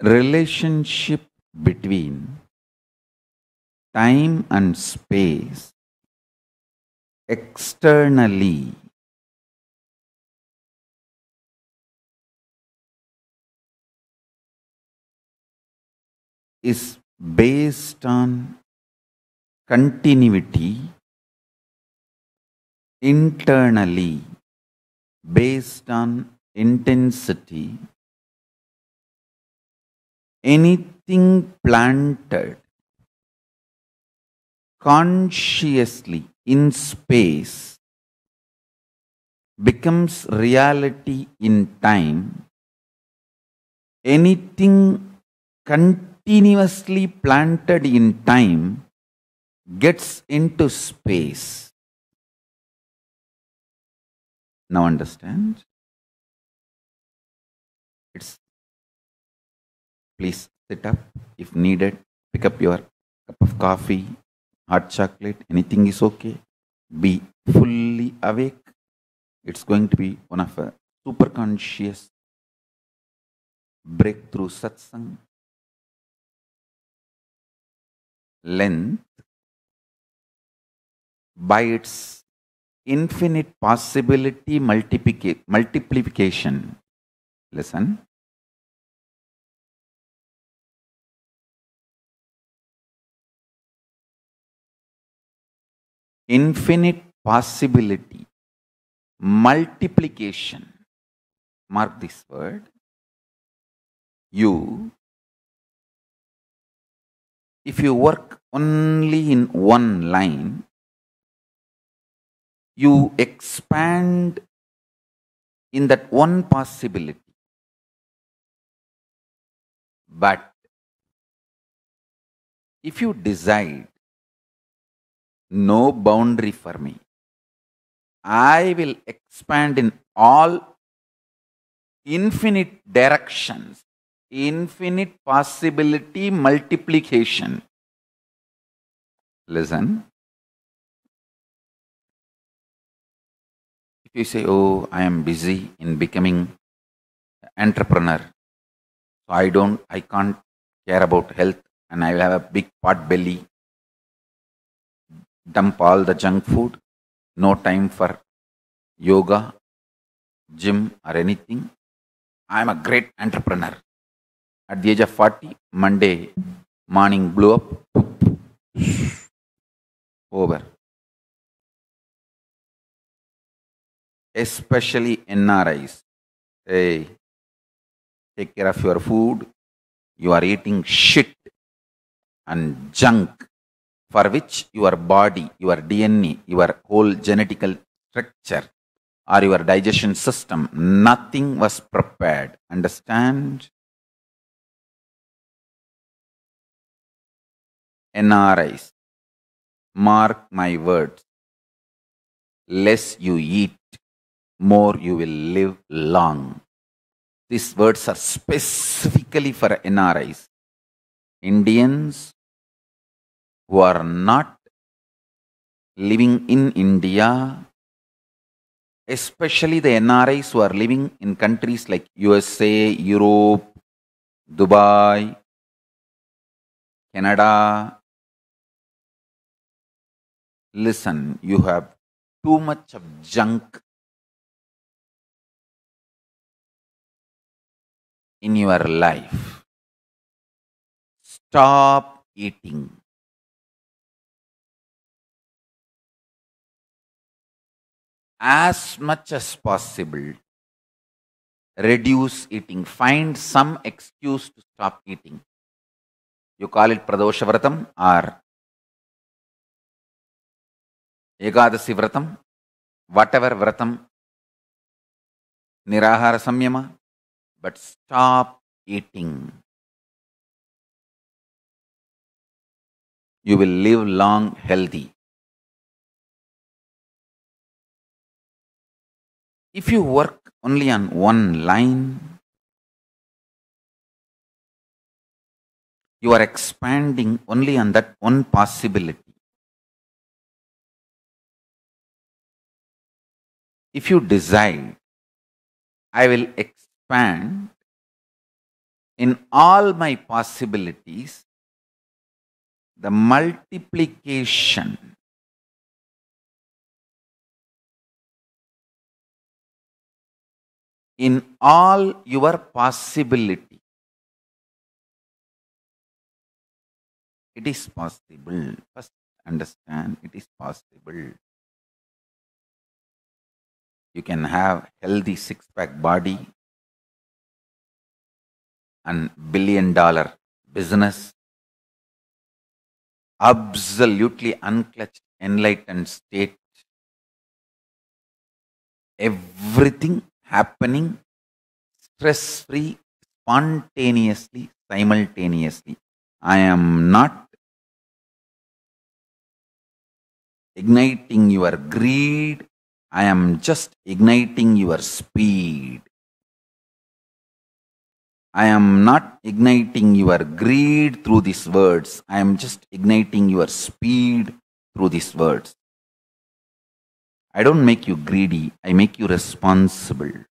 relationship between time and space externally is based on continuity, internally based on intensity. Anything planted consciously in space becomes reality in time. Anything continuously planted in time gets into space. Now understand? Please sit up if needed. Pick up your cup of coffee, hot chocolate, anything is okay. Be fully awake. It's going to be one of a super conscious breakthrough satsang. Length, by its infinite possibility multiplication. Listen. Infinite possibility, multiplication. Mark this word. You, if you work only in one line, you expand in that one possibility. But if you decide, no boundary for me, I will expand in all infinite directions, infinite possibility multiplication. Listen. If you say, oh, I am busy in becoming an entrepreneur, so I can't care about health, and I will have a big pot belly, dump all the junk food, no time for yoga, gym or anything. I am a great entrepreneur. At the age of 40, Monday morning blew up, over. Especially NRIs. Hey, take care of your food. You are eating shit and junk, for which your body, your DNA, your whole genetical structure or your digestion system, nothing was prepared. Understand? NRIs, mark my words, less you eat, more you will live long. These words are specifically for NRIs. Indians who are not living in India, especially the NRIs who are living in countries like USA, Europe, Dubai, Canada. Listen, you have too much of junk in your life. Stop eating. As much as possible, reduce eating. Find some excuse to stop eating. You call it pradosha vratam or ekadasi vratam, whatever vratam, nirahara samyama, but stop eating. You will live long, healthy. If you work only on one line, you are expanding only on that one possibility. If you decide, I will expand in all my possibilities, the multiplication in all your possibility, it is possible. First understand, it is possible. You can have healthy six-pack body and billion-dollar business, absolutely unclutched, enlightened state, everything happening stress-free, spontaneously, simultaneously. I am not igniting your greed, I am just igniting your speed. I am not igniting your greed through these words. I am just igniting your speed through these words. I don't make you greedy. I make you responsible.